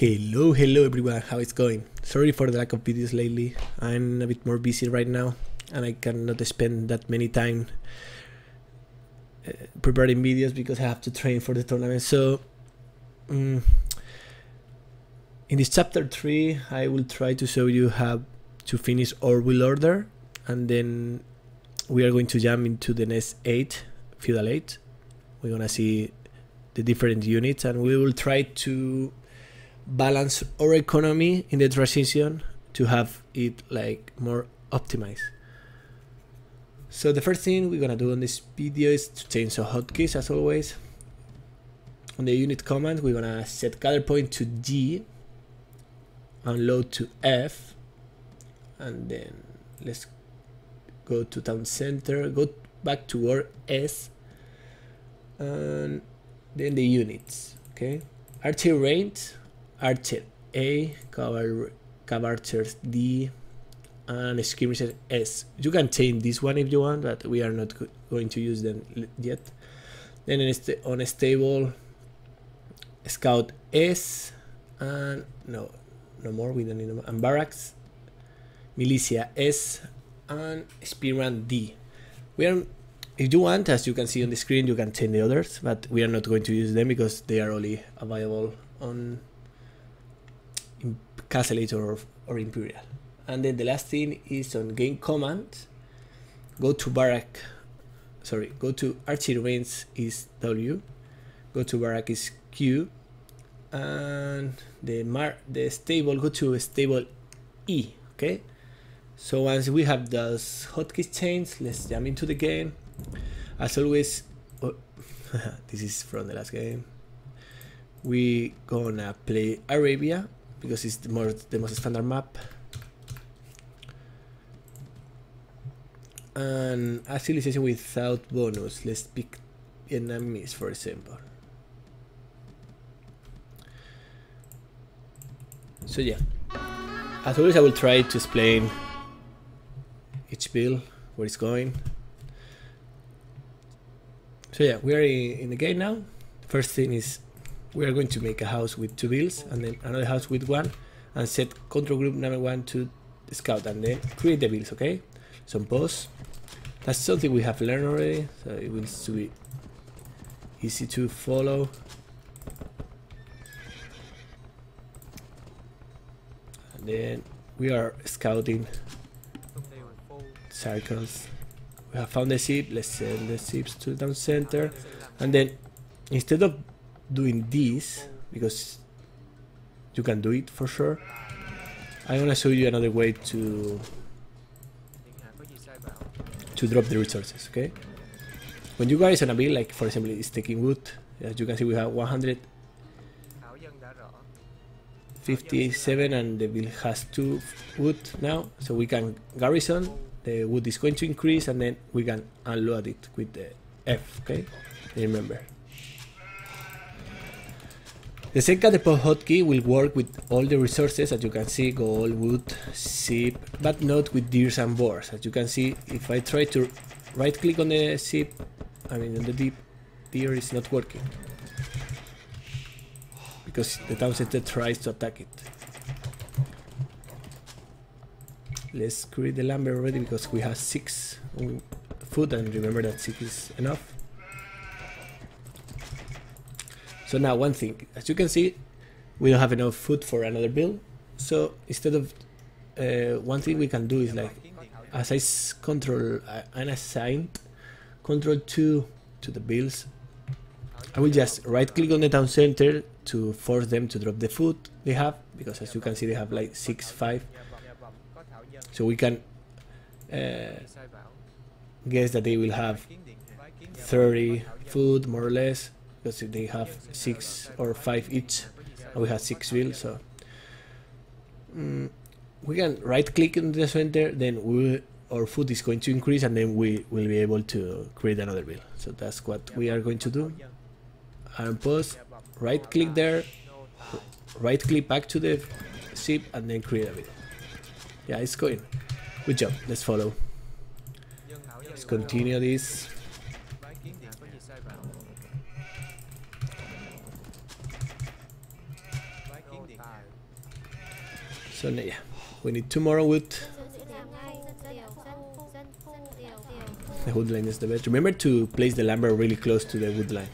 Hello everyone, how it's going? Sorry for the lack of videos lately. I'm a bit more busy right now and I cannot spend that many time preparing videos because I have to train for the tournament. So in this chapter 3 I will try to show you how to finish our wheel order, and then we are going to jump into the next 8, Feudal 8. We're gonna see the different units and we will try to balance our economy in the transition to have it like more optimized. So the first thing we're gonna do on this video is to change the hotkeys as always. On the unit command we're gonna set gather point to G, unload to F, and then let's go to town center, go back to our S, and then the units. Okay, archer range, archer A, cav archers D, and skirmisher S. You can change this one if you want, but we are not going to use them yet. Then on stable, scout S, and no more, we don't need them, and barracks, militia S, and spearman D. We are, if you want, as you can see on the screen, you can change the others, but we are not going to use them because they are only available on Castle or Imperial. And then the last thing is on game command, go to barrack, sorry, go to archer range is W, go to barrack is Q, and the stable, go to stable E. Okay, so once we have those hotkeys changed, let's jump into the game. As always, oh, this is from the last game, we gonna play Arabia because it's the most standard map. And a civilization without bonus, let's pick Vietnamese for example. So yeah, as always I will try to explain each build, where it's going. So yeah, we are in the game now. First thing is we are going to make a house with 2 builds and then another house with 1, and set control group number 1 to scout and then create the builds. Okay, so pause. That's something we have learned already, so it will be easy to follow. And then we are scouting circles. We have found the ship, let's send the ships to the town center, and then instead of doing this, because you can do it for sure, I'm gonna show you another way to drop the resources. Okay, when you guys are on a build, like for example it's taking wood, as you can see we have 157 and the build has 2 wood now, so we can garrison, the wood is going to increase, and then we can unload it with the F. okay, remember the second hotkey will work with all the resources, as you can see, gold, wood, sheep, but not with deers and boars. As you can see, if I try to right click on the sheep, I mean on the deer, is not working because the town center tries to attack it. Let's create the lumber already because we have 6 food, and remember that 6 is enough. So now one thing, as you can see, we don't have enough food for another build. So instead of one thing we can do is like, as I control unassigned control 2 to the builds, I will just right click on the town center to force them to drop the food they have, because as you can see they have like 6, 5. So we can guess that they will have 30 food more or less, because they have 6 or 5 each and we have 6 builds. So we can right click in the center, then our food is going to increase, and then we will be able to create another build. So that's what we are going to do. And pause, right click there, right click back to the ship, and then create a build. Yeah, it's going, good job. Let's follow, let's continue this. So yeah, we need 2 more wood. The wood line is the best. Remember to place the lumber really close to the wood line.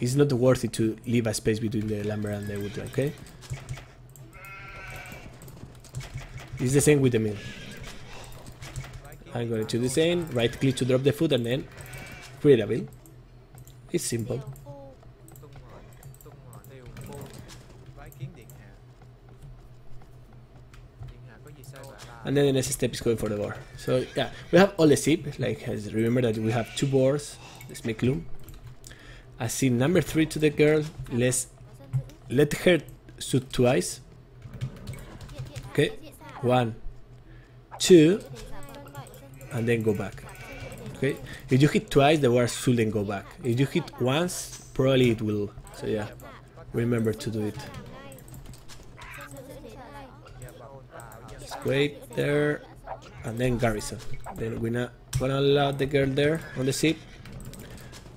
It's not worth it to leave a space between the lumber and the wood line, okay? It's the same with the mill. I'm going to design, right click to drop the food, and then create a build. It's simple. And then the next step is going for the board. So yeah, we have all the zip. Like, remember that we have 2 boards. Let's make loom. I see number 3 to the girl. Let's let her shoot twice. Okay, 1, 2, and then go back. Okay, if you hit twice, the word shouldn't go back. If you hit once, probably it will. So yeah, remember to do it. Just wait there, and then garrison. Then we're not gonna allow the girl there on the ship.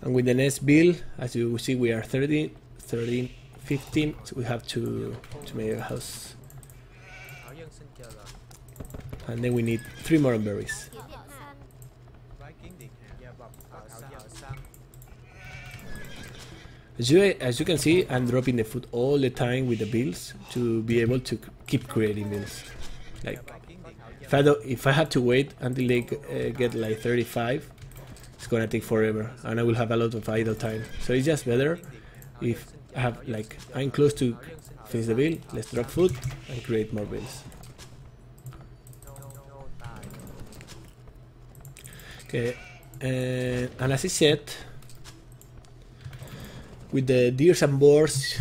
And with the next build, as you see, we are 13, 15, so we have to make a house. And then we need 3 more berries. As you can see, I'm dropping the food all the time with the builds to be able to keep creating builds. Like, if I have to wait until they get like 35, it's gonna take forever, and I will have a lot of idle time. So it's just better if I have, like, I'm close to finish the build. Let's drop food and create more builds. Okay, and as I said, with the deers and boars,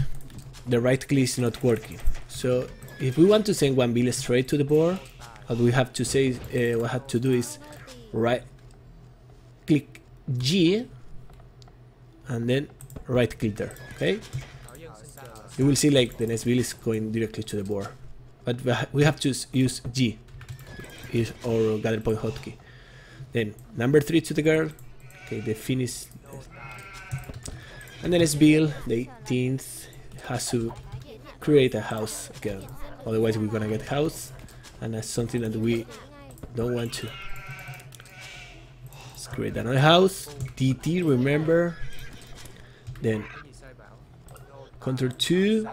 the right click is not working. So if we want to send one bill straight to the board, what we have to say, what I have to do is right click G and then right click there. Okay, you will see like the next bill is going directly to the board, but we have to use G or gather point hotkey. Then number 3 to the girl. Okay, the finish. And the next build, the 18th, has to create a house again. Otherwise we're gonna get house, and that's something that we don't want to. Let's create another house. DT, remember. Then Ctrl 2,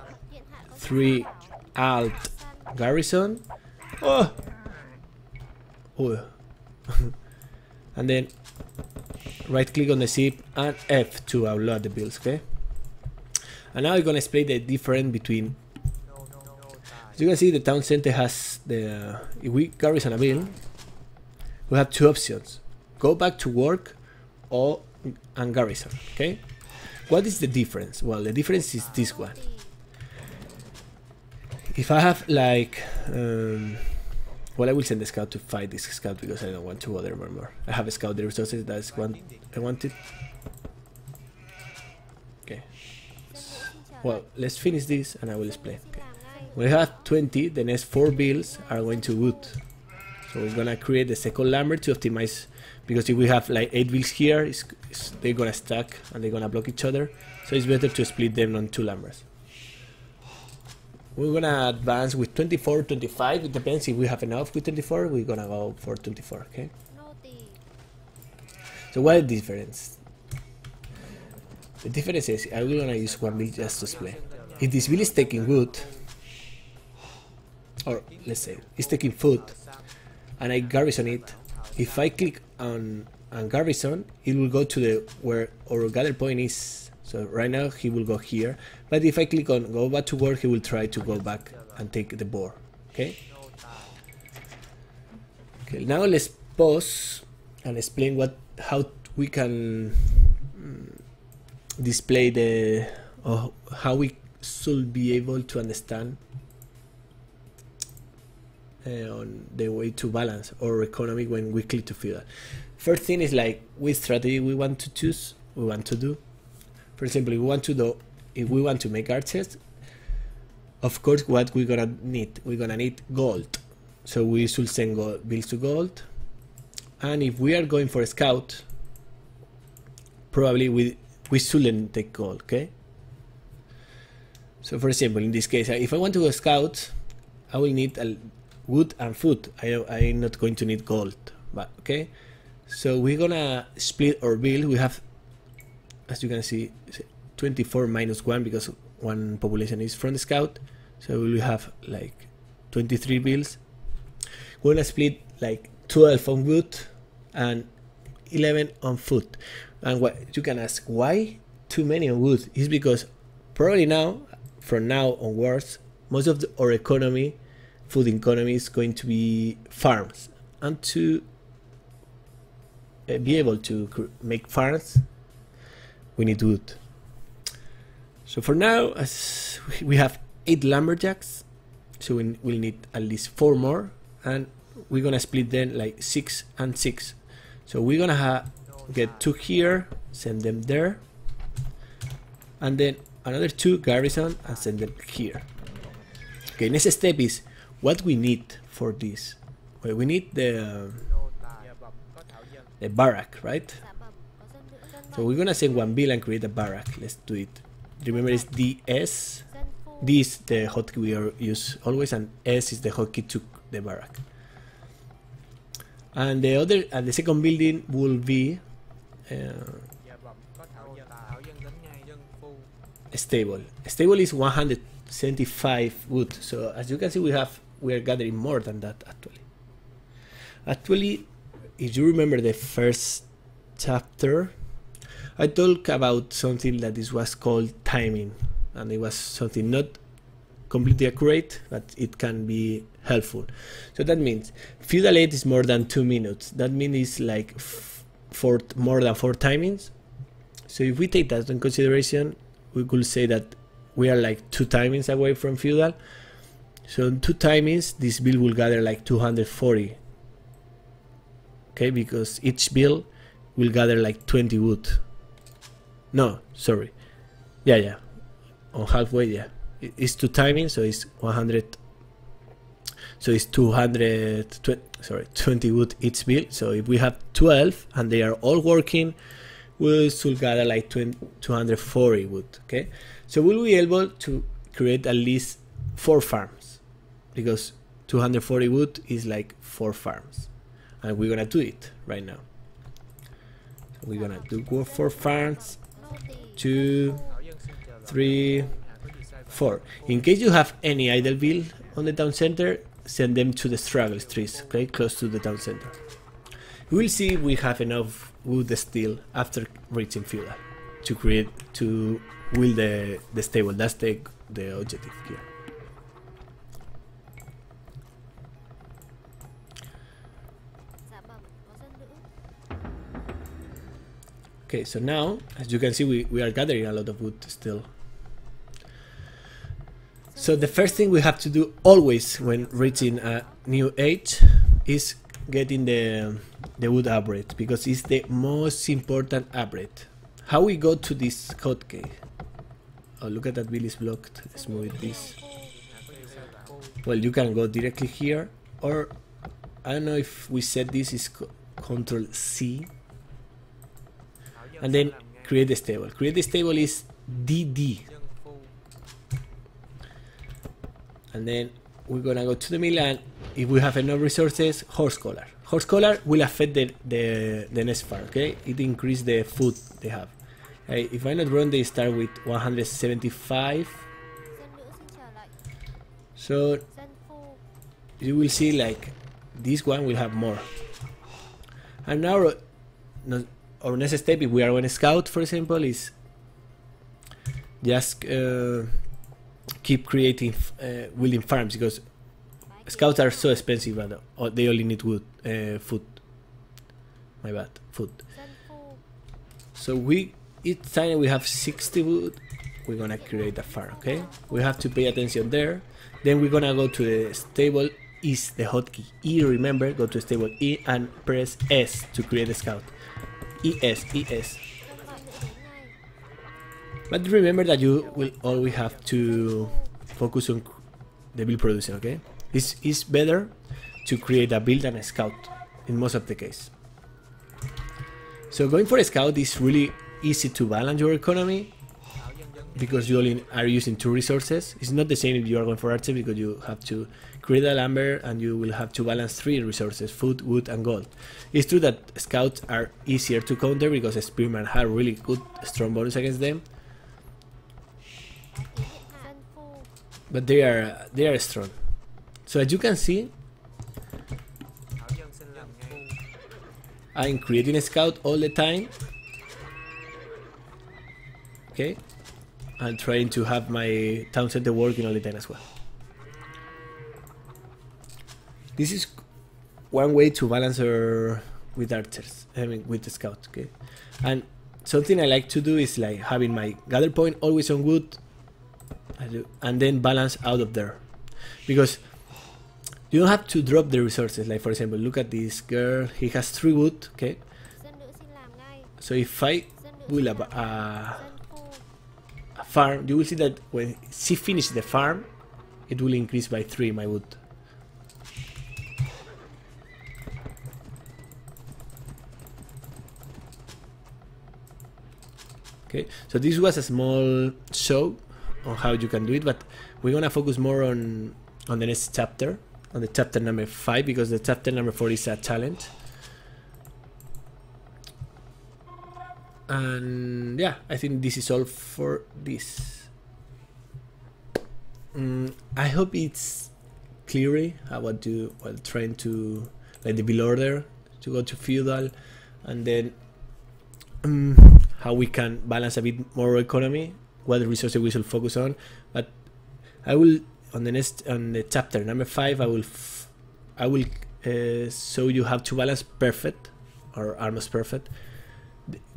3, Alt, Garrison. Oh! Oh. And then right click on the zip and F to upload the builds. Okay, and now we're gonna explain the difference between. As you can see, the town center has the, if we garrison a build, we have 2 options: go back to work or and garrison. Okay, what is the difference? Well, the difference is this one. If I have like well, I will send the scout to fight this scout because I don't want to bother more. I have a scout the resources, that's what I wanted. Okay. Well, let's finish this and I will explain. Okay. When I have 20, the next 4 builds are going to wood. So we're gonna create the second lumber to optimize, because if we have like 8 builds here, they're gonna stack and they're gonna block each other. So it's better to split them on 2 lumbers. We're gonna advance with 24, 25, it depends if we have enough with 24, we're gonna go for 24, okay? So what is the difference? The difference is, I'm gonna use one build just to explain. If this build is taking wood, or let's say, it's taking food, and I garrison it, if I click on garrison, it will go to the where our gather point is. So right now he will go here, but if I click on go back to work, he will try to go back and take the board. Okay. Okay. Now let's pause and explain how we can display the, or how we should be able to understand on the way to balance or economy when we click to feudal. First thing is like which strategy we want to choose, we want to do. For example, if we want to make archers, of course, what we're gonna need? We're gonna need gold. So we should send builds to gold. And if we are going for a scout, probably we shouldn't take gold, okay? So for example, in this case, if I want to go scout, I will need wood and food. I'm not going to need gold, but okay. So we're gonna split our bill. We have, as you can see, 24 minus 1 because one population is from the scout. So we will have like 23 bills. We're gonna split like 12 on wood and 11 on food. And what you can ask, why too many on wood? Is because probably now, from now onwards, most of our economy, food economy, is going to be farms, and to be able to make farms, we need wood. So for now, as we have 8 lumberjacks, so we'll need at least 4 more, and we're gonna split them like 6 and 6. So we're gonna get 2 here, send them there, and then another 2 garrison and send them here. Okay, next step is what we need for this. Well, we need the barrack, right? So we're gonna send 1 bill and create a barrack. Let's do it. Remember, it's DS. D is the hotkey we use always, and S is the hotkey to the barrack. And the other, and the second building will be stable. Stable is 175 wood. So as you can see, we are gathering more than that actually. Actually, if you remember the first chapter, I talked about something that this was called timing, and it was something not completely accurate, but it can be helpful. So that means feudal aid is more than 2 minutes. That means it's like more than four timings. So if we take that in consideration, we could say that we are like 2 timings away from feudal. So in 2 timings, this bill will gather like 240. Okay, because each bill will gather like 20 wood. No, sorry. Yeah, yeah. On halfway, yeah. It's 2 timings, so it's 100. So it's 20 wood each bill. So if we have 12 and they are all working, we should gather like 240 wood. Okay. So we'll be able to create at least 4 farms, because 240 wood is like 4 farms, and we're gonna do it right now. So we're gonna do 4 farms. 2, 3, 4. In case you have any idle bill on the town center, send them to the struggle trees, okay, close to the town center. We'll see if we have enough wood still after reaching feudal to create, to build the stable. That's the objective here. Okay, so now, as you can see, we are gathering a lot of wood still. So the first thing we have to do always when reaching a new age is getting the wood upgrade, because it's the most important upgrade. How we go to this hotkey? Oh, look at that, bill is blocked. Let's move it this. Well, you can go directly here, or I don't know if we said this is Control C. And then create the stable. Create the stable is DD. And then we're gonna go to the mill, and if we have enough resources, horse collar. Horse collar will affect the next farm, okay? It increases the food they have. Right, if I'm not wrong, they start with 175. So you will see like this one will have more. And now, no, our next step, if we are on a scout, for example, is just keep creating building farms, because scouts are so expensive, but they only need wood, food. My bad, food. So each time we have 60 wood, we're gonna create a farm. Okay, we have to pay attention there. Then we're gonna go to the stable. Is the hotkey E? Remember, go to stable E and press S to create a scout. ES. But remember that you will always have to focus on the build production, okay? It's better to create a build than a scout in most of the case. So going for a scout is really easy to balance your economy. because you only are using two resources. It's not the same if you are going for archery, because you have to create a lumber and you will have to balance three resources: food, wood and gold. It's true that scouts are easier to counter because spearmen have really good strong bonus against them, but they are strong. So as you can see, I'm creating a scout all the time. Okay, I'm trying to have my town center working all the time as well. This is one way to balance with archers, I mean with the scout. Okay, and something I like to do is like having my gather point always on wood, and then balance out of there, because you don't have to drop the resources. Like for example, look at this girl, he has 3 wood, okay? So if I will have a farm, you will see that when she finishes the farm, it will increase by 3 my wood. Okay, so this was a small show on how you can do it, but we're gonna focus more on the next chapter. On the chapter number 5, because the chapter number 4 is a challenge. And yeah, I think this is all for this. I hope it's clear about you while trying to like the build order, to go to feudal, and then how we can balance a bit more economy, what resources we should focus on. But I will, on the chapter number 5, I will show you how to balance perfect or almost perfect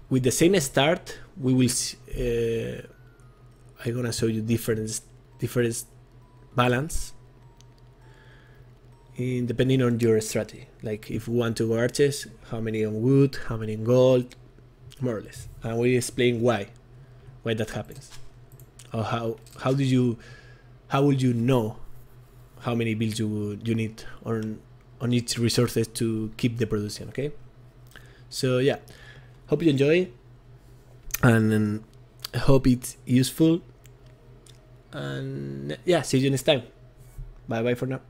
with the same start. We will I'm gonna show you different balance in depending on your strategy, like if you want to go arches, how many on wood, how many in gold, more or less, and we explain why that happens, or how will you know how many builds you need on each resources to keep the production, okay? So yeah, hope you enjoy, and I hope it's useful, and yeah, see you next time. Bye bye for now.